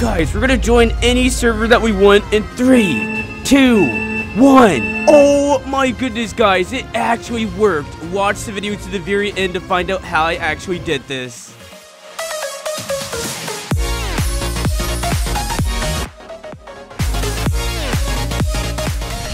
Guys, we're gonna join any server that we want in 3, 2, 1. Oh my goodness, guys, it actually worked. Watch the video to the very end to find out how I actually did this.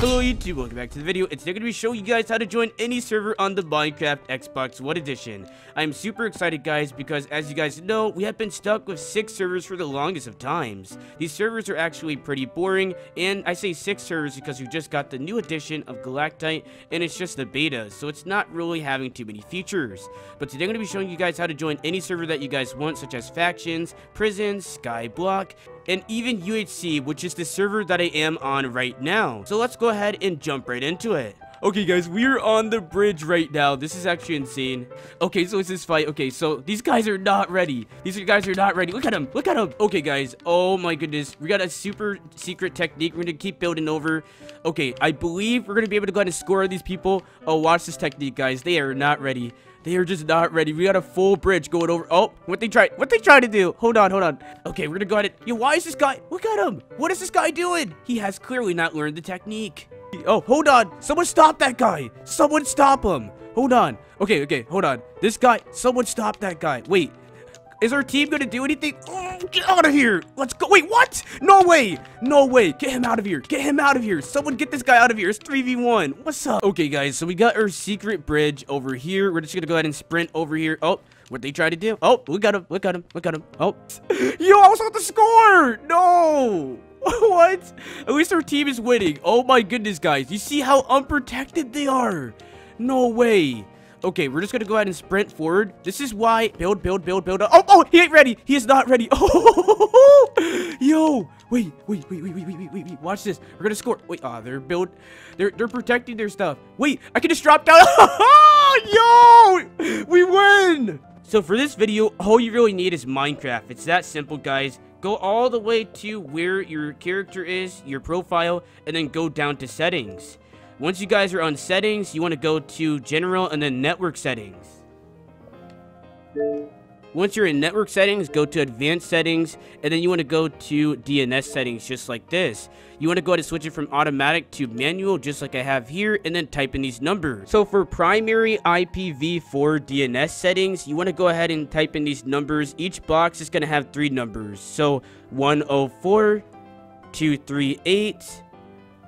Hello YouTube, welcome back to the video. It's going to be showing you guys how to join any server on the Minecraft Xbox One edition. I'm super excited, guys, because as you guys know, we have been stuck with 6 servers for the longest of times. These servers are actually pretty boring, and I say 6 servers because we just got the new edition of Galactite, and it's just the beta, so it's not really having too many features. But today I'm going to be showing you guys how to join any server that you guys want, such as factions, prisons, skyblock, and even UHC, which is the server that I am on right now. So let's go ahead and jump right into it. Okay, guys, we're on the bridge right now. This is actually insane. Okay, so it's this fight. Okay, so these guys are not ready. These guys are not ready. Look at them. Look at them. Okay, guys. Oh, my goodness. We got a super secret technique. We're going to keep building over. Okay, I believe we're going to be able to go ahead and score these people. Oh, watch this technique, guys. They are not ready. They are just not ready. We got a full bridge going over. Oh, what they try to do. Hold on, hold on. Okay, we're going to go at it. Yo, why is this guy? Look at him. What is this guy doing? He has clearly not learned the technique. Oh, hold on. Someone stop that guy. Someone stop him. Hold on. Okay, okay, hold on. This guy, someone stop that guy. Wait, is our team going to do anything? Oh, get out of here. Let's go. Wait, what? No way. No way. Get him out of here. Get him out of here. Someone get this guy out of here. It's 3v1. What's up? Okay, guys, so we got our secret bridge over here. We're just going to go ahead and sprint over here. Oh, what they try to do? Oh, we got him. Look at him. Look at him. Oh, yo, I was on the score. No. What? At least our team is winning. Oh my goodness, guys. You see how unprotected they are? No way. Okay, we're just going to go ahead and sprint forward. This is why. Build, build, build, build. Oh, oh, he ain't ready. He is not ready. Oh, yo. Wait, wait, wait, wait, wait, wait, wait, wait. Watch this. We're going to score. Wait, ah, they're protecting their stuff. Wait, I can just drop down. Yo, we win. So for this video, all you really need is Minecraft. It's that simple, guys. Go all the way to where your character is, your profile, and then go down to settings. Once you guys are on settings, you want to go to general and then network settings. Once you're in network settings, go to advanced settings, and then you want to go to DNS settings just like this. You want to go ahead and switch it from automatic to manual just like I have here, and then type in these numbers. So for primary IPv4 DNS settings, you want to go ahead and type in these numbers. Each box is going to have 3 numbers. So 104, 238,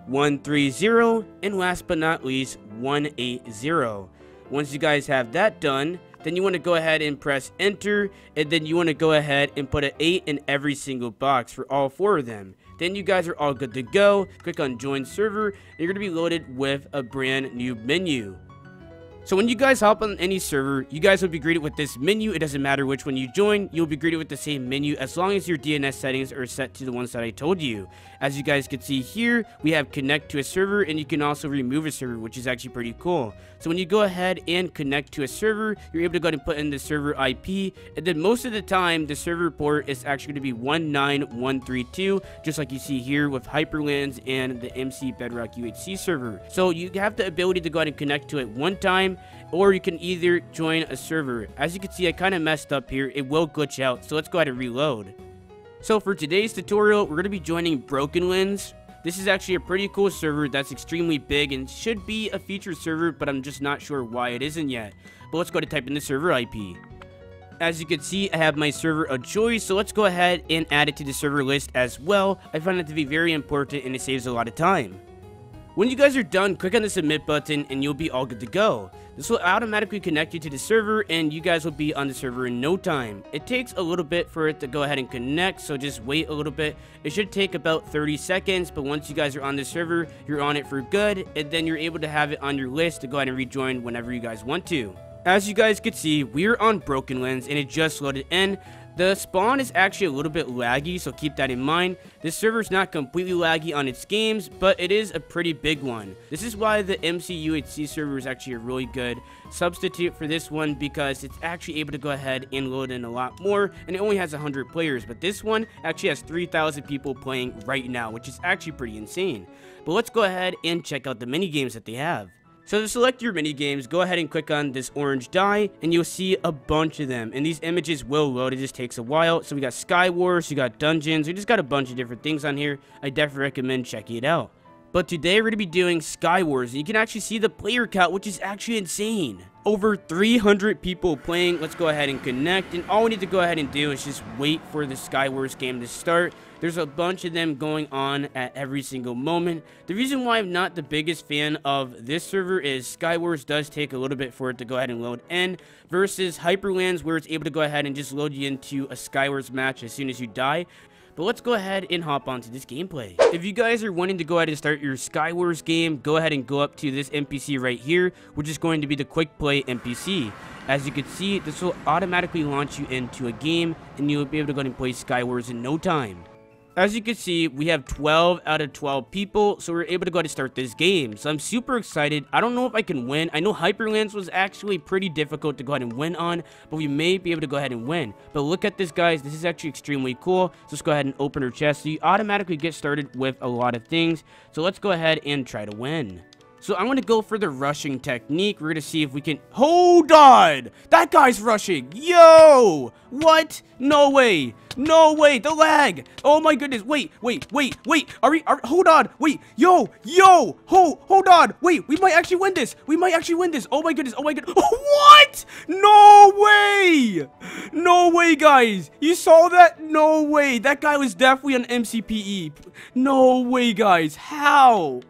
130, and last but not least, 180. Once you guys have that done, then you want to go ahead and press enter, and then you want to go ahead and put an 8 in every single box for all 4 of them. Then you guys are all good to go. Click on join server, and you're going to be loaded with a brand new menu. So when you guys hop on any server, you guys will be greeted with this menu. It doesn't matter which one you join, you'll be greeted with the same menu as long as your DNS settings are set to the ones that I told you. As you guys can see here, we have connect to a server, and you can also remove a server, which is actually pretty cool. So when you go ahead and connect to a server, you're able to go ahead and put in the server IP, and then most of the time, the server port is actually going to be 19132, just like you see here with Hyperlands and the MC Bedrock UHC server. So you have the ability to go ahead and connect to it one time, or you can either join a server. As you can see, I kind of messed up here. It will glitch out, so let's go ahead and reload. So for today's tutorial, we're going to be joining Broken Winds. This is actually a pretty cool server that's extremely big and should be a featured server, but I'm just not sure why it isn't yet. But let's go ahead and type in the server IP. As you can see, I have my server of choice, so let's go ahead and add it to the server list as well. I find that to be very important, and it saves a lot of time. When you guys are done, click on the submit button and you'll be all good to go. This will automatically connect you to the server, and you guys will be on the server in no time. It takes a little bit for it to go ahead and connect, so just wait a little bit. It should take about 30 seconds, but once you guys are on the server, you're on it for good, and then you're able to have it on your list to go ahead and rejoin whenever you guys want to. As you guys can see, we're on Broken Lens, and it just loaded in. The spawn is actually a little bit laggy, so keep that in mind. This server is not completely laggy on its games, but it is a pretty big one. This is why the MC UHC server is actually a really good substitute for this one, because it's actually able to go ahead and load in a lot more, and it only has 100 players, but this one actually has 3,000 people playing right now, which is actually pretty insane. But let's go ahead and check out the mini games that they have. So to select your mini games, go ahead and click on this orange die, and you'll see a bunch of them. And these images will load, it just takes a while. So we got Sky Wars, you got Dungeons, we just got a bunch of different things on here. I definitely recommend checking it out. But today we're going to be doing Sky Wars, and you can actually see the player count, which is actually insane. Over 300 people playing. Let's go ahead and connect, and all we need to go ahead and do is just wait for the Sky Wars game to start. There's a bunch of them going on at every single moment. The reason why I'm not the biggest fan of this server is Sky Wars does take a little bit for it to go ahead and load in versus Hyperlands, where it's able to go ahead and just load you into a Sky Wars match as soon as you die. But let's go ahead and hop onto this gameplay. If you guys are wanting to go ahead and start your Sky Wars game, go ahead and go up to this NPC right here, which is going to be the quick play NPC. As you can see, this will automatically launch you into a game, and you'll be able to go ahead and play Sky Wars in no time. As you can see, we have 12 out of 12 people, so we're able to go ahead and start this game. So I'm super excited. I don't know if I can win. I know Hyperlands was actually pretty difficult to go ahead and win on, but we may be able to go ahead and win. But look at this, guys. This is actually extremely cool. So let's go ahead and open her chest. So you automatically get started with a lot of things. So let's go ahead and try to win. So I'm going to go for the rushing technique. We're going to see if we can... Hold on! That guy's rushing! Yo! What? No way! No way! The lag! Oh my goodness! Wait! Hold on! Wait! Yo! Hold on! Wait! We might actually win this! Oh my goodness! What? No way! No way, guys! You saw that? No way! That guy was definitely on MCPE. No way, guys! How?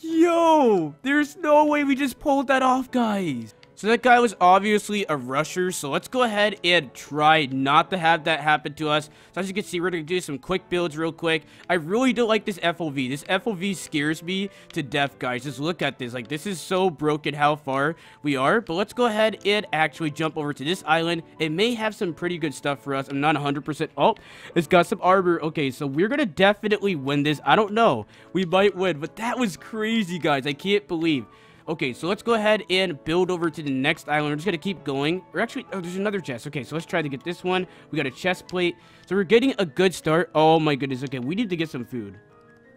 Yo, there's no way we just pulled that off, guys. So that guy was obviously a rusher, so let's go ahead and try not to have that happen to us. So as you can see, we're going to do some quick builds real quick. I really don't like this FOV. This FOV scares me to death, guys. Just look at this. Like, this is so broken how far we are. But let's go ahead and actually jump over to this island. It may have some pretty good stuff for us. I'm not 100%. Oh, it's got some arbor. Okay, so we're going to definitely win this. I don't know. We might win, but that was crazy, guys. I can't believe. Okay, so let's go ahead and build over to the next island. We're just going to keep going. Or actually, oh, there's another chest. Okay, so let's try to get this one. We got a chest plate. So we're getting a good start. Oh, my goodness. Okay, we need to get some food.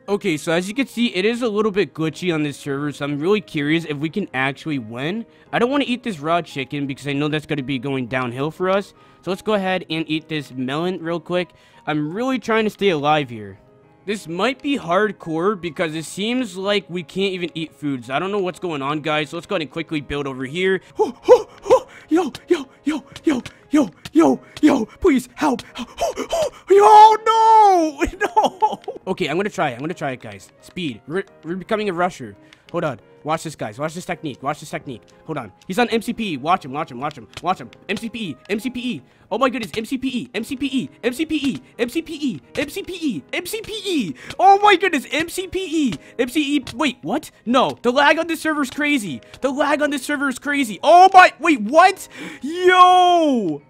Okay, so as you can see, it is a little bit glitchy on this server, so I'm really curious if we can actually win. I don't want to eat this raw chicken because I know that's going to be going downhill for us. So let's go ahead and eat this melon real quick. I'm really trying to stay alive here. This might be hardcore because it seems like we can't even eat foods. I don't know what's going on, guys. So let's go ahead and quickly build over here. Yo, please help. No. Okay, I'm going to try it, guys. Speed. We're becoming a rusher. Hold on. Watch this, guys. Watch this technique. Hold on. He's on MCPE. Watch him. MCPE. Oh my goodness. MCPE. Oh my goodness. MCPE. Wait, what? No. The lag on this server is crazy. Oh my. Wait, what? Yo.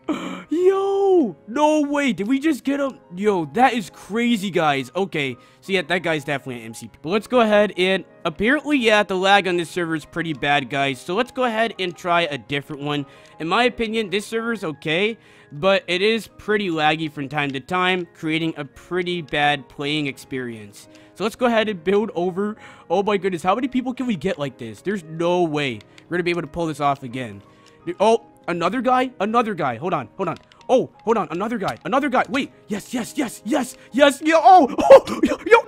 No way. Did we just get him? Yo, that is crazy, guys. Okay. So yeah, that guy's definitely an MCPE. But let's go ahead and apparently, yeah, the lag on this server is pretty bad, guys, so let's go ahead and try a different one. In my opinion, this server is okay, but it is pretty laggy from time to time, creating a pretty bad playing experience. So let's go ahead and build over. Oh my goodness, how many people can we get like this? There's no way we're gonna be able to pull this off again. Oh, another guy. Hold on. Oh, hold on, another guy. Wait, yes.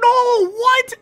No, what?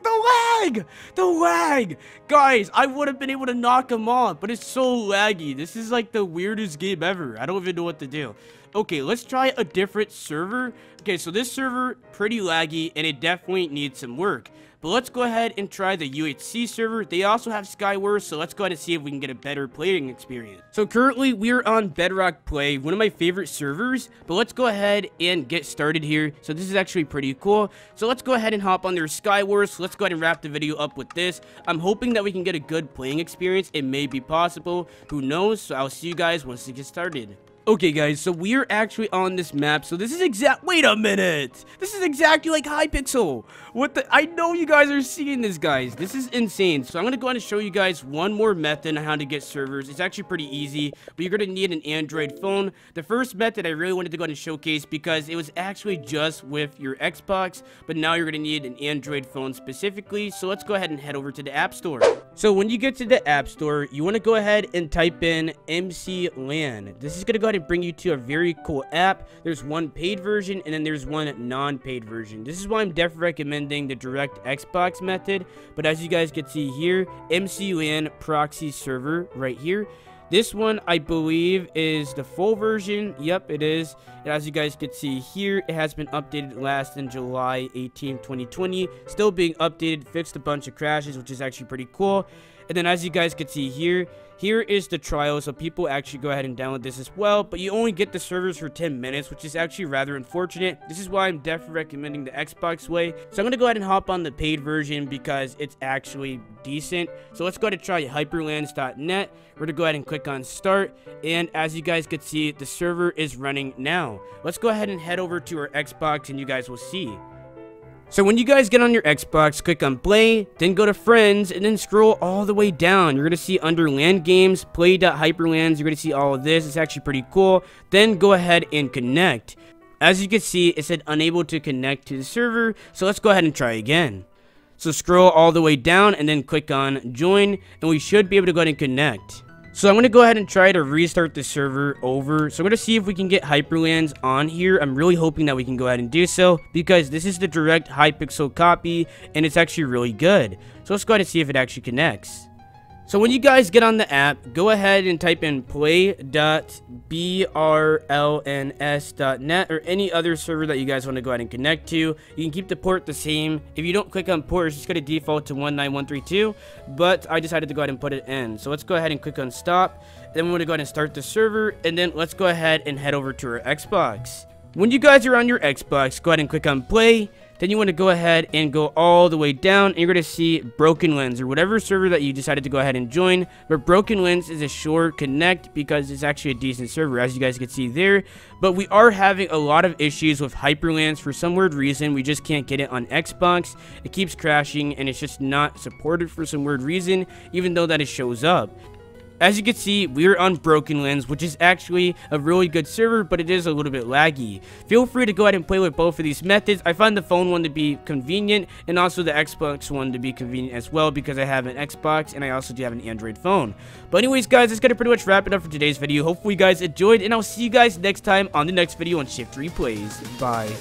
The lag. Guys, I would have been able to knock him off, but it's so laggy. This is like the weirdest game ever. I don't even know what to do. Okay, let's try a different server. Okay, so this server, pretty laggy, and it definitely needs some work. But let's go ahead and try the UHC server. They also have Sky Wars, so let's go ahead and see if we can get a better playing experience. So currently, we're on Bedrock Play, one of my favorite servers. But let's go ahead and get started here. So this is actually pretty cool. So let's go ahead and hop on their Sky Wars. Let's go ahead and wrap the video up with this. I'm hoping that we can get a good playing experience. It may be possible. Who knows? So I'll see you guys once it gets started. Okay, guys, so we're actually on this map. So this is wait a minute. This is exactly like Hypixel. What the? I know you guys are seeing this, guys. This is insane. So I'm going to go ahead and show you guys one more method on how to get servers. It's actually pretty easy, but you're going to need an Android phone. The first method I really wanted to go ahead and showcase because it was actually just with your Xbox, but now you're going to need an Android phone specifically. So let's go ahead and head over to the App Store. So when you get to the App Store, you want to go ahead and type in MC LAN. This is going to go ahead and bring you to a very cool app. There's one paid version and then there's one non-paid version. This is why I'm definitely recommending the direct Xbox method. But as you guys can see here, MC LAN proxy server right here. This one, I believe, is the full version. Yep, it is. And as you guys can see here, it has been updated last in July 18, 2020. Still being updated, fixed a bunch of crashes, which is actually pretty cool. And then as you guys can see here, here is the trial. So people actually go ahead and download this as well. But you only get the servers for 10 minutes, which is actually rather unfortunate. This is why I'm definitely recommending the Xbox way. So I'm going to go ahead and hop on the paid version because it's actually decent. So let's go ahead and try hyperlands.net. We're going to go ahead and click on start. And as you guys can see, the server is running now. Let's go ahead and head over to our Xbox and you guys will see. So when you guys get on your Xbox, click on play, then go to friends, and then scroll all the way down. You're going to see under LAN games, play.hyperlands. You're going to see all of this. It's actually pretty cool. Then go ahead and connect. As you can see, it said unable to connect to the server. So let's go ahead and try again. So scroll all the way down and then click on join, and we should be able to go ahead and connect. So I'm going to go ahead and try to restart the server over. So I'm going to see if we can get Hyperlands on here. I'm really hoping that we can go ahead and do so because this is the direct Hypixel copy and it's actually really good. So let's go ahead and see if it actually connects. So when you guys get on the app, go ahead and type in play.brlns.net or any other server that you guys want to go ahead and connect to. You can keep the port the same. If you don't click on port, it's just going to default to 19132, but I decided to go ahead and put it in. So let's go ahead and click on stop. Then we're going to go ahead and start the server, and then let's go ahead and head over to our Xbox. When you guys are on your Xbox, go ahead and click on play. Then you want to go ahead and go all the way down and you're going to see Broken Lens or whatever server that you decided to go ahead and join. But Broken Lens is a sure connect because it's actually a decent server as you guys can see there. But we are having a lot of issues with Hyperlands for some weird reason. We just can't get it on Xbox. It keeps crashing and it's just not supported for some weird reason even though that it shows up. As you can see, we're on Broken Lens, which is actually a really good server, but it is a little bit laggy. Feel free to go ahead and play with both of these methods. I find the phone one to be convenient and also the Xbox one to be convenient as well because I have an Xbox and I also do have an Android phone. But anyways, guys, that's going to pretty much wrap it up for today's video. Hopefully you guys enjoyed, and I'll see you guys next time on the next video on Shifteryplays. Bye.